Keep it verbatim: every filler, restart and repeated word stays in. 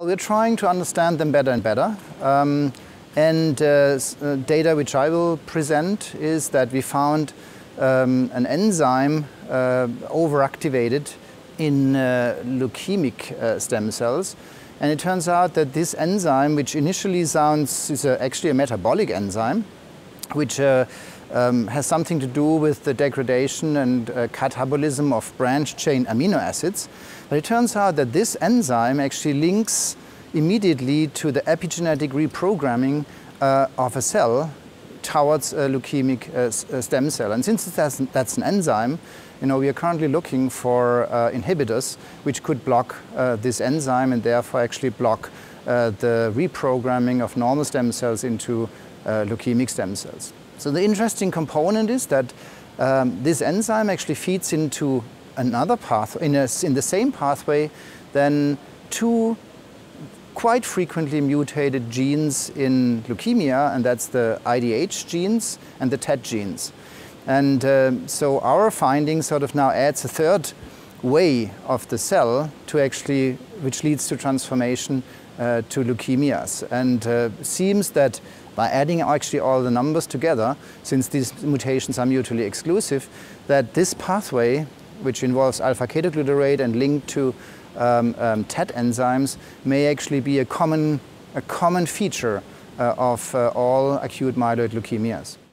We're trying to understand them better and better. Um, and uh, data which I will present is that we found um, an enzyme uh, overactivated in uh, leukemic uh, stem cells. And it turns out that this enzyme, which initially sounds is a, actually a metabolic enzyme, which uh, um, has something to do with the degradation and uh, catabolism of branched-chain amino acids. But it turns out that this enzyme actually links immediately to the epigenetic reprogramming uh, of a cell towards a leukemic uh, stem cell. And since that's an, that's an enzyme, you know, we are currently looking for uh, inhibitors which could block uh, this enzyme and therefore actually block uh, the reprogramming of normal stem cells into Uh, leukemic stem cells. So the interesting component is that um, this enzyme actually feeds into another path, in, a, in the same pathway than two quite frequently mutated genes in leukemia, and that's the I D H genes and the T E T genes. And um, so our finding sort of now adds a third way of the cell to actually, which leads to transformation uh, to leukemias. And uh, seems that by adding actually all the numbers together, since these mutations are mutually exclusive, that this pathway, which involves alpha-ketoglutarate and linked to um, um, T E T enzymes, may actually be a common, a common feature uh, of uh, all acute myeloid leukemias.